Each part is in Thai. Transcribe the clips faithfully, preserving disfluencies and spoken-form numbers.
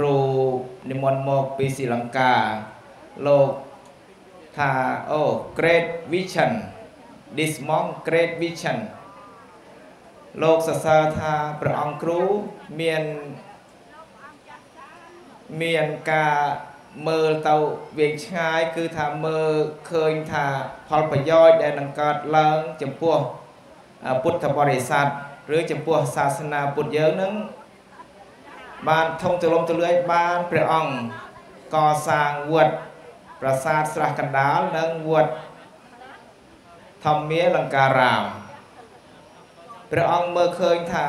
ครูนิมนต์มาปีศรีลังกาโลกทาโอเกรดวิชันดิสมองเกรดวิชันโลกศาสนาทาพระองค์ครูเมียนเมียนกาเมื่อเตาเวียงชายคือทาเมื่อเคยทาพอลปยอยได้นังกัดเลิงจำพวกพุทธบริษัทหรือจำพวกศาสนาพุทธเยอะนั้นบ้านทงจะลมจะเลื้อยบ้านพระองค์ก่อสร้างวัดประสาทสระกันดาลนังวัดทำเมียลังการามพระองค์เมื่อเคยทา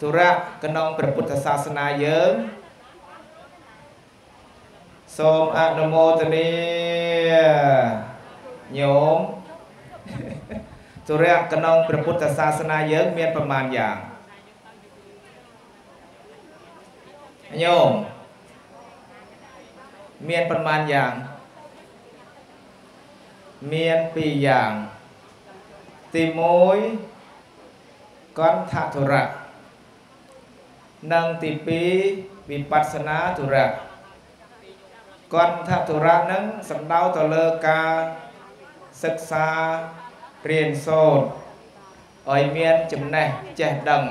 ธุระกนองพระพุทธศาสนาเยอะสมอนุโมทนีโยมตุเรกนองพระพุทธศาสนาเยอะเมียนประมาณอย่างโยมเมียนประมาณอย่างเมียนปีอย่างติโมยก้อนธาตุระนังติปีวิปัสสนาตุระก่อนทัตุระนั้นสำเนาต่อเลกาศึกษาเรียนโซนอ่อยเมียนจำแนกแจกดัง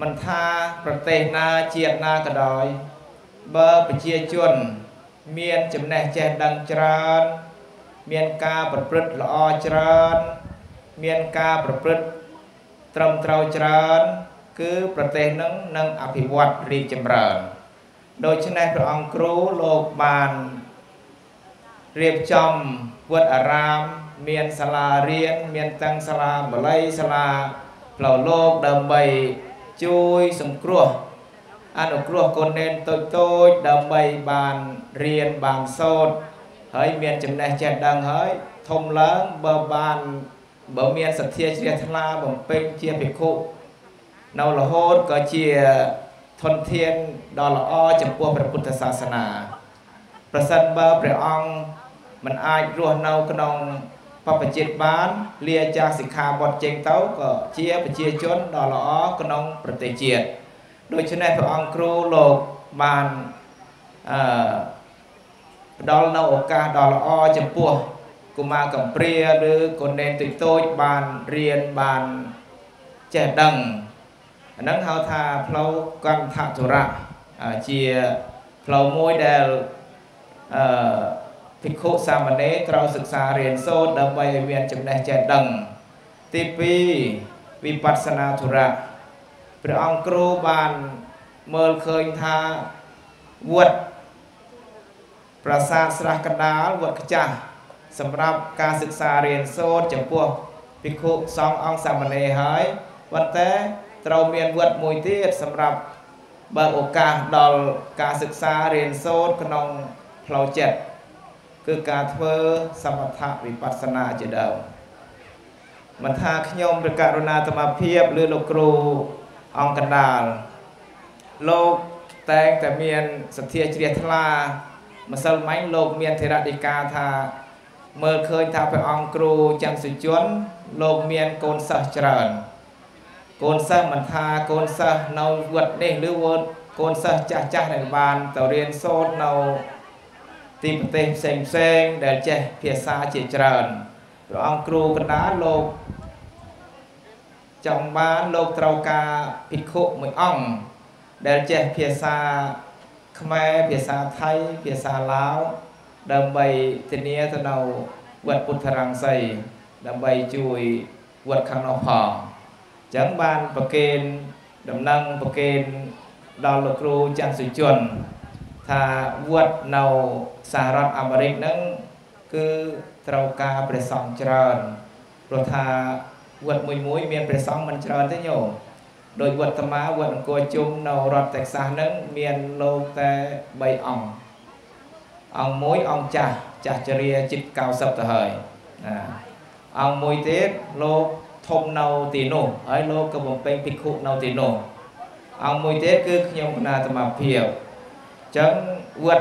มันทาประเทศนาเจียนากระดอยเบอร์ประเชียชวนเมียนจำแนกแจกดังจรานเมียนกาประพฤติละอจรานเมียนกาประพฤติตรมเตาจรานคือประเทศนั้นนั่งอภิวัตรีจำเริญโดยชนะพระองค์ครูโลกบาลเรียบจำวัดอารามเมียนสลาเรียนเมียนตังสลาบลัยสลาเปล่าโลกดำใบช่วยสมครัวอนุครัวคนเน้นโต้โต้ดำใบบานเรียนบางโซนเฮ้ยเมียนจำแนกแจกดังเฮ้ยทมเล้งเบอร์บานเบอร์เมียนสัตเทียเชียทลาบ่มเป็งเชียผิดคู่เนาละโหดก็เชียทนเทียนดอลอจำพวกพระพุทธศาสนาประสันเบอร์พระองค์มันอายรัวเนากระนองปปจิตบ้านเลียจากสิกขาบทเจงเต้าก็เชียปเชียชนดอลอกระนองประเตเจียดโดยชนะพระองค์ครูโลกบานดอลนาโอกาดอลอจำพวกกุมารกับเปรียหรือคนเด่นติดโต้บานเรียนบานแจกดังนั่งเฮาทาเพลากันทาธุระเจียเพลามวยเดลพิโคสามเณรเราศึกษาเรียนโซดดำใบเวียนจำแนกแจกดังตีปีวิปัสสนาธุระพระองค์ครูบาลเมื่อเคยทาวัดประสาทสระกดาลวัดขจักสำหรับการศึกษาเรียนโซดจำพวกพิโคสององสามเณรหายวันเตเราเมียนวัดมวยเทศสำหรับเบอร์โอกาสดอลการศึกษาเรียนโซนขนมเพลาเจ็ดคือการเทอสมถะวิปัสสนาจะเดิมมันทาขยมประกาศนาธรรมเพียบหรือโลกครูองกันดาลโลกแตงแต่เมียนสเตียเจียทลามาสมัยโลกเมียนเทระดิกาทาเมื่อเคยทาไปองครูจำสุจวนโลกเมียนโกนสะเจริญโกนซะมันทาโกนซะเนาวัดเน่หรือวัดโกนซะจ่าจ่าในบานต่อเรียนโซนเนาตีปเต็มเซ็งเซ็งเดลเจเพียซาเจเจริญพระองค์ครูกระดาโลกจังบ้านโลกเตากาพิโคเหมือนอ่องเดลเจเพียซาขมายเพียซาไทยเพียซาลาวดำใบเทเนียตะเนาวัดปุถรังไสดำใบจุยวัดขังนอพองจังบานประเกณฑ์ดำนังประเกณฑ์ดอลครูจังสุจวนถ้าวัดเนาสหรัฐอเมริกนั้นคือเตรากาเปรซองเจริญโรธาวัดมุยมุยเมียนเปรซองมันเจริญที่โยโดยวัดธรรมะวัดกัวจุมเนารัฐเท็กซัสนั้นเมียนโลเตใบอ่องอ่องมุยอ่องจ่าจ่าเจรียจิตเก่าสับตะเฮยอ่องมุยเทศโลทมเนาตีโนไอ้โลกกระผมเป็นพิคุเนาตีโนเอามวยเทศคือขยมนาธรรมเพียวจังวัด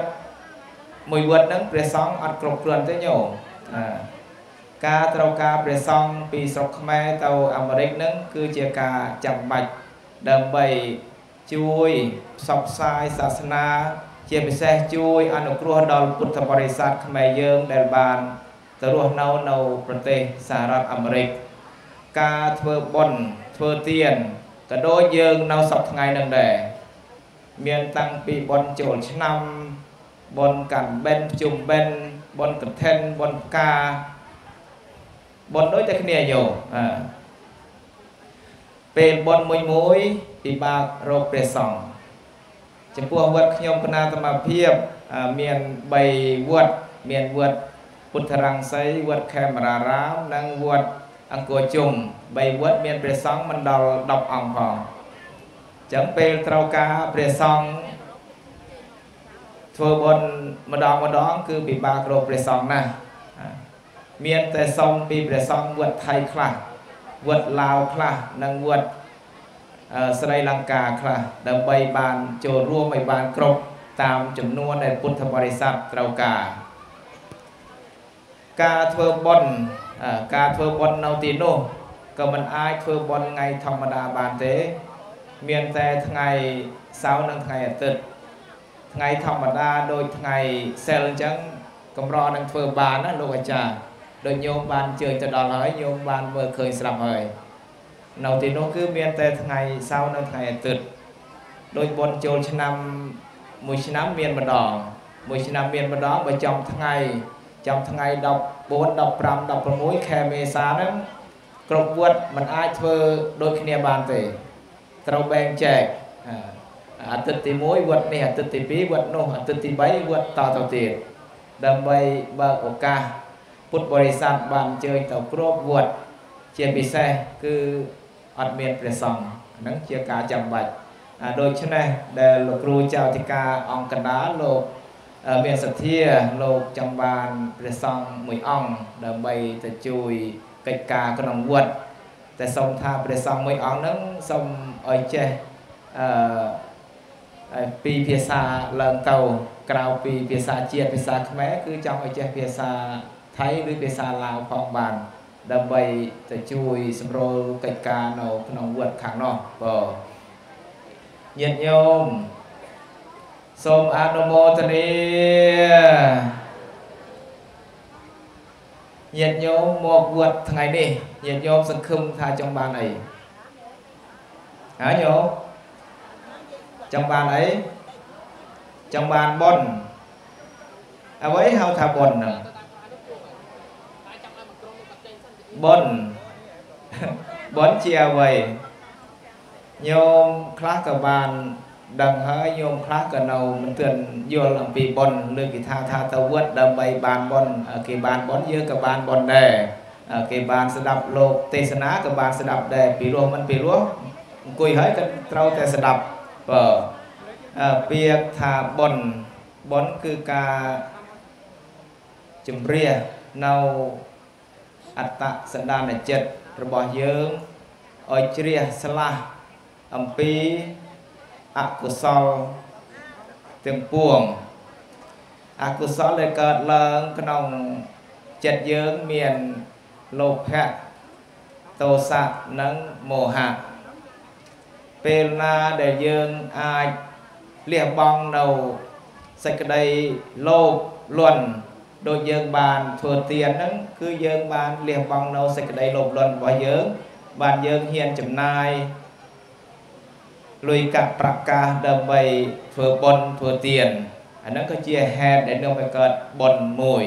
มวยวัดนั้นเปรซองอัดกรบเกลื่อนเตโยกาเตากาเปรซองปีศกแม่เตาอเมริกนั้นคือเจียกาจับบัดดำใบ ช่วยสอบสายศาสนาเจียมเสช่วยอนุกรัวดอลพุทธบริษัทขมายเยิงเดลบานตรัวเนาเนาประเทศสหรัฐอเมริกกาเทอร์บอนเทอร์เทียนกระโดดเยิงเนาสอบไงนั่นแดเมียนตังปีบอลโจลชนำบอลกันเบนจุ่มเบนบอลกระเทนบอลกาบอลด้วยแต่ขณีอยู่เป็นบอลมวยมวยปีบากโรเปรส่องจำพวกวัดขยมพนาธรรมเพียบเมียนใบวัดเมียนวัดพุทธรังไสวัดแคมรารามนางวัดอังกัวจุ่มใบวัดเมียนเปรส่องมันดอลดอกอ่างผ่องจังเปลตรากาเปรซองทัวบนมาดองมาดองคือปีบากโรเปรซองนะเมียนแต่ซองปีเปรซองวัดไทยคลาวัดลาวคลานางวัดสไลลังกาคลาดำใบบานโจร่วมใบบานครบตามจำนวนในพุทธบริษัทตรากากาทัวบนกาทัวบนนาติโนก็มันอายทัวบนไงธรรมดาบานเตเมียนแต่ทั้งไงเสาร์นั่งไงตึกทั้งไงธรรมดาโดยทั้งไงเซลล์จังกำรอนั่งเฟื่อบานนั่นลูกอาจารย์โดยโยมบานเจอจะดอลอยโยมบานเมื่อเคยสลับเลยเนาตีโนคือเมียนแต่ทั้งไงเสาร์นั่งไงตึกโดยบนโจลชนำมุชนำเมียนมาดองมุชนำเมียนมาดองไปจอมทั้งไงจอมทั้งไงดอกโบนดอกปรำดอกประมุ้ยแคเมซานั้นกรบวัดมันอายเฟื่อโดยคเนียบานเตเราแบ่งแจกอัตติมวยวัดนี่อัตติปีวัดโนอัตติใบวัดต่อต่อเตียดำใบเบอร์โอกาพุทธบริษัทบานเจยต่อครบวัดเชียร์ปีแซ่คืออัดเมียนเปลี่ยนสองนั่งเชียร์กาจำบัดโดยเช่นนี้เดลครูเจ้าธิกาองกันดาโลกเมียนสัตยาโลกจำบานเปลี่ยนสองมวยอ่องดำใบแต่จุยกิจการขนมวัดแต่สมทาเปลี่ยนสองมวยอ่องนั่งสมไอ้เจ้ปีเพียซาเลิงเก่ากราวปีเพียซาเจียเพียซาขมคือจำไอ้เจ้เพียซาไทยหรือเพียซาลาวพองบานดำใบจะช่วยสำรวจกิจการเอาขนมวัดขังนอกบ่เย็นโยมสมอนุโมทนีเย็นโยมหมกวัดทั้งไงนี่เย็นโยมสังคมทาจังบานไอหาโยมจังบานไอ้จังบานบนเอาไว้เฮาทาบนน่ะบนบนเชียร์ไว้โยมคลาสกับบานดังหาโยมคลาสกับเรามันเตือนโยนลำปีบนเรื่องกิทาทาตะวัดดำใบบานบนเก็บบานบนเยอะกับบานบนแดงเก็บบานสดับโลกเทศนากับบานสดับแดงปีรวมมันปีรวมกุยเฮ้ยกันเราแต่สดับเปิดเปียกถาบนบนคือการจุ่มเรียเนาอัตตะสันดานในเจ็ดระบอบเยิ้งออยเรียสละอัมพีอกุศลเต็มปวงอกุศลเลยเกิดเลิงขนมเจ็ดเยิ้งเมียนโลภะโทสะนังโมหะเป็นนาเดยืนอายเรียบบองเนาใส่กระไดโลกล้วนโดยยืนบานถั่วเตียนนั้นคือยืนบานเรียบบองเนาใส่กระไดโลกล้วนบ่ยืนบานยืนเฮียนจำนายลุยกับประกาศเดิมใบถั่วบนถั่วเตียนอันนั้นก็เจียแฮนได้เนื้อไปเกิดบนมวย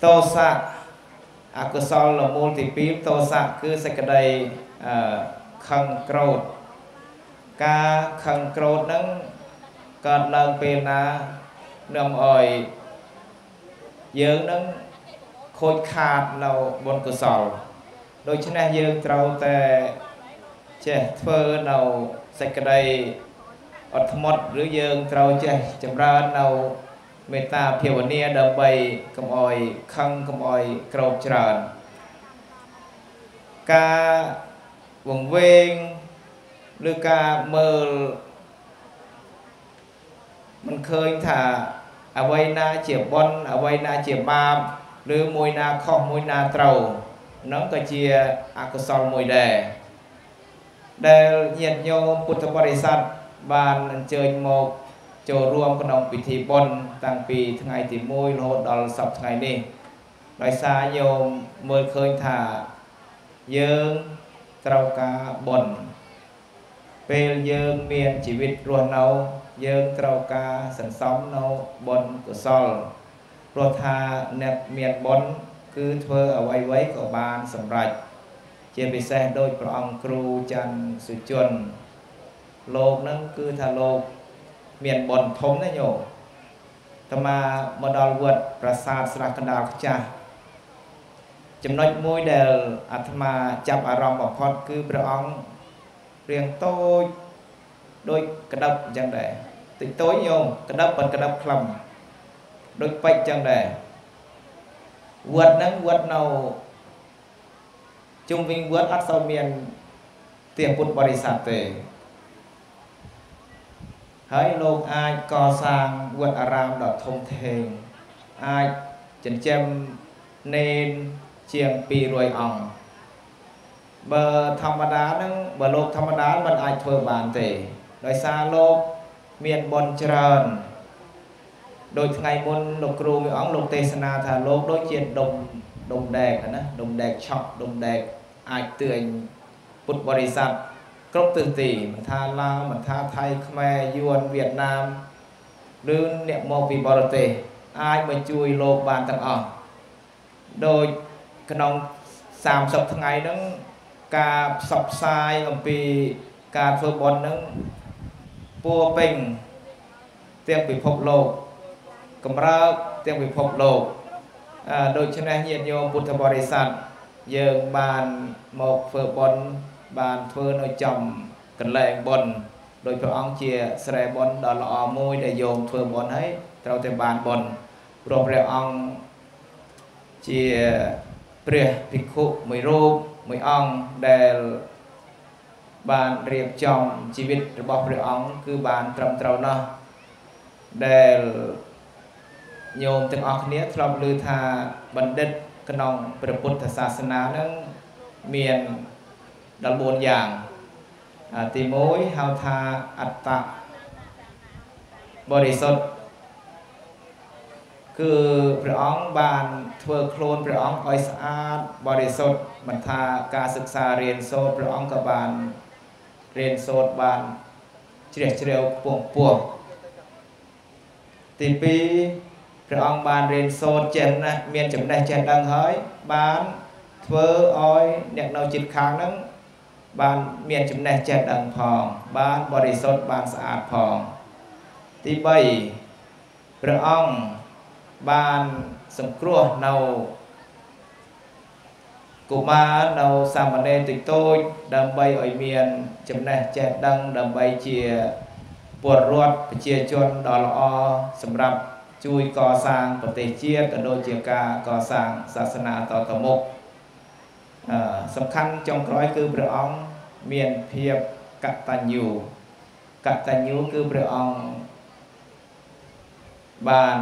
โตสะอกุศลละมูลติปีโตสะคือสกได้ขังโกรธกาขังโกรธนั้นเกิดเลิงเป็นนะนำอ่อยเยื้องนั้นโคตรขาดเราบนกุศลโดยเช่นเยื้องเราแต่เจ้าเพื่อเราสกได้อดหมดหรือเยื้องเราเจ้าจำราเราเมตตาเพียวเนียเดิมใบกมอยขังกมอยกรอบจราจรการวงเวงหรือการเมื่อมันเคยถ้าเอาไว้นาเจียบบอลเอาไว้นาเจียบบามหรือมวยนาข้อมวยนาเตาน้องกระเจียอกุศลมวยแดง ได้เยียดโยมพุทธบริษัทบานเจริญโมกโจรวมขนมปิธีบนต่างปีทั้งไงติมุยโลดดอลสับทั้งไงนี่ลอยสายโยมเมื่อเคยถ่าเยืองเตากาบนเป็นเยืองเมียนชีวิตรวนเอาเยืองเตากาสันซ้อมเอาบนกุศลรวมทาเน็ตเมียนบนคือเธอเอาไว้ไว้กับบานสำหรับเจมิเซโดยพระองค์ครูจันสุจนโลกนั้นคือทาโลกเมียนบนทมนั่นโยธรรมามดลวัดประสาทสระกระดาษจ้าจำนวนมวยเดลอัตมาจับอารมณ์แบบพอดคือพระองค์เรียงโต้โดยกระดับจังใดติดโต้โยกระดับเป็นกระดับคลำโดยไปจังใดวัดนั้นวัดเนาจุ่มวิงวัดอัศเมียนเตียงพุทธบริษัทเตให้โลกอายก่อสร้างวัดอารามดอกทงเทงอายจันเจมเนนเชียงปีรวยอ่องเบอร์ธรรมดานั้นเบอร์โลกธรรมดามันอายเฟื่องบานเตโดยซาโลกเมียนบนเจริญโดยไงบนหลวงครูมีอ่องหลวงเตสนาธาโลกโดยเจียดดมดมแดกนะดมแดกช็อปดมแดกอายเตือนพุทธบริษัทครบตื่นตีมันท่าลาวมันท่าไทยขมายยวนเวียดนามหรือเนปโมปีบอร์เตอายมาช่วยโลกบานต่างออกโดยขนมสามสัปทั้งไงนั้นการสับทรายลำปีการเฟอร์บอลนั้นปัวเป่งเตียงปีพบโลกกำลังเตียงปีพบโลกโดยชนะเยียนโยมพุทธบริษัทเยืองบานหมกเฟอร์บอลบานเพื่อนเอาจำกันแรงบนโดยพระองค์เชียแสดงบนดอลอมวยได้โยมเพื่อนบนให้เราแต่บานบนรวมพระองค์เชียเปรียภิกขุไม่รูปไม่อ่องได้บานเรียบจำชีวิตระบบพระองค์คือบานตรำเตาเนาะได้โยมถึงออกเนี้ยทำลือธาบัณฑิตขนมพระพุทธศาสนานั้นเมียนดับบนอย่างติโมยฮาวทาอัตตะบริสุทธิ์คือพระองค์บานเทอโคลนพระองค์อ่อยสะอาดบริสุทธิ์บรรทาการศึกษาเรียนโซดพระองค์กับบานเรียนโซดบานเฉลียวเฉลียวปวงปวงตีปีพระองค์บานเรียนโซดเจนนะเมียนจำได้เจนดังเฮ้ยบานเทออ้อยเนี่ยเราจิตค้างนั้นบานเมียนจุ่มแน่แจกดังพองบานบริสุทธิ์บานสะอาดพองที่ใบพระองค์บานสมครัวเนากุมารเนาสามเณรติดโต้ดำใบอ่อยเมียนจุ่มแน่แจกดังดำใบเชียปวดรวดเชียจนดอลอสำหรับช่วยก่อสร้างปฏิเชียกันโดยเจียกาก่อสร้างศาสนาต่อตมกสำคัญจงคล้อยคือพระองค์เมียนเพียบกตัญญูกตัญญูคือพระองค์บาน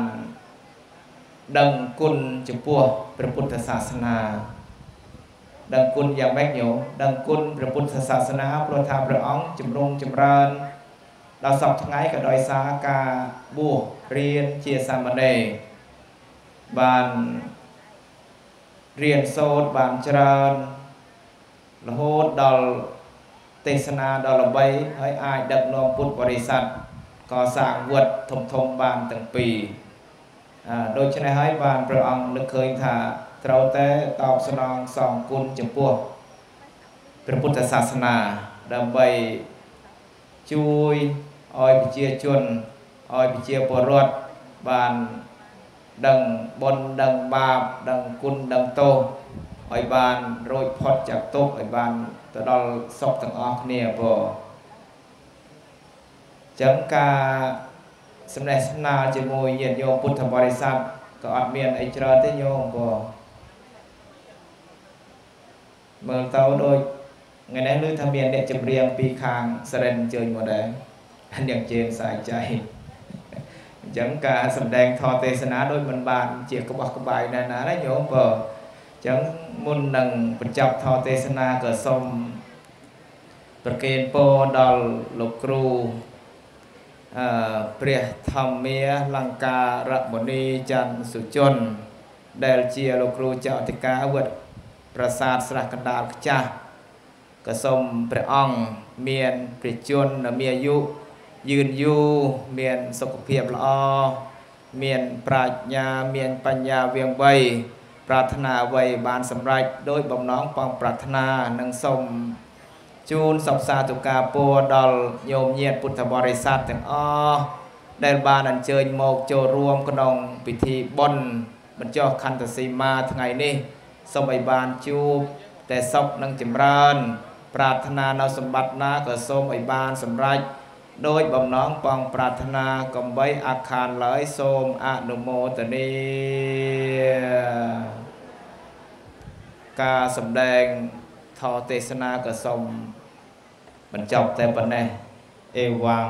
ดังกุลจุปัวพระพุทธศาสนาดังกุลอย่างแม่โยดังกุลพระพุทธศาสนาพระธรรมพระองค์จำลองจำเริญเราสอบทั้งไงกับดอยสากาบัวเรียนเชียสามเณรบานเรียนโซดบางเจริญละโหดดอลเตสนาดอลใบให้อายดักนองพุทธบริษัทก่อสร้างวัดถมทมบานตั้งปีโดยชนะให้บานพระองค์นึกเคยถ่าเราแต่ตอบสนองสองกุลจังพวกพระพุทธศาสนาดำใบช่วยออยปิเชียชนออยปิเชียปรดบานดังบนดังบาปดังกุลดังโตอ่อยบานโรยพอดจากโต๊ะอ่อยบานตะดอลซอกต่างออกเนี่ยพอจังกาสำเร็จสำนาจมวยเยียดโยมพุทธบริษัทก็อดเมียนไอเจริญเตโยมพอเมืองเตาโดยไงนั้นลือทะเบียนเนี่ยจำเรียงปีคางเสร็จเจอหมดเลยอันอย่างเจนสายใจจังการแสดงทอเทศนาโดยมันบานเจียกบอกกบายนานาได้โยมพอจังมุนดังประจับทอเทศนาเกิดสม ประเคนโปดอลลกรูเปรียธรรมเมียลังการะมณีจันสุจนเดลเชียลกรูเจ้าติกาอวดประสาทสระกันดาลกจ้ากระสมเปรองเมียนเปรียจนเมียยุยืนยูเมียนสกเพียบละอเมียนปราชญาเมียนปัญญาเวียงใบปรารถนาไว้บานสำไรโดยบ่มน้องปองปรารถนานังสมจูนสอบสาธุกาโปดอลโยมเยียนพุทธบริษัทต่างอ้อได้บานอันเชิญโมกโจรวมกนองพิธีบนบรรจอคันตสีมาทั้งไงนี่สมัยบานจูบแต่ศพนังจิมรันปรารถนาเอาสมบัตินาก็สมัยบานสำไรโดยบ่มน้องปองปรารถนากำไว้อาคารเลยโสมอนุโมทนีการสำแดงทอเทศนากระสมบรรจบแต่ปัญญาเอวัง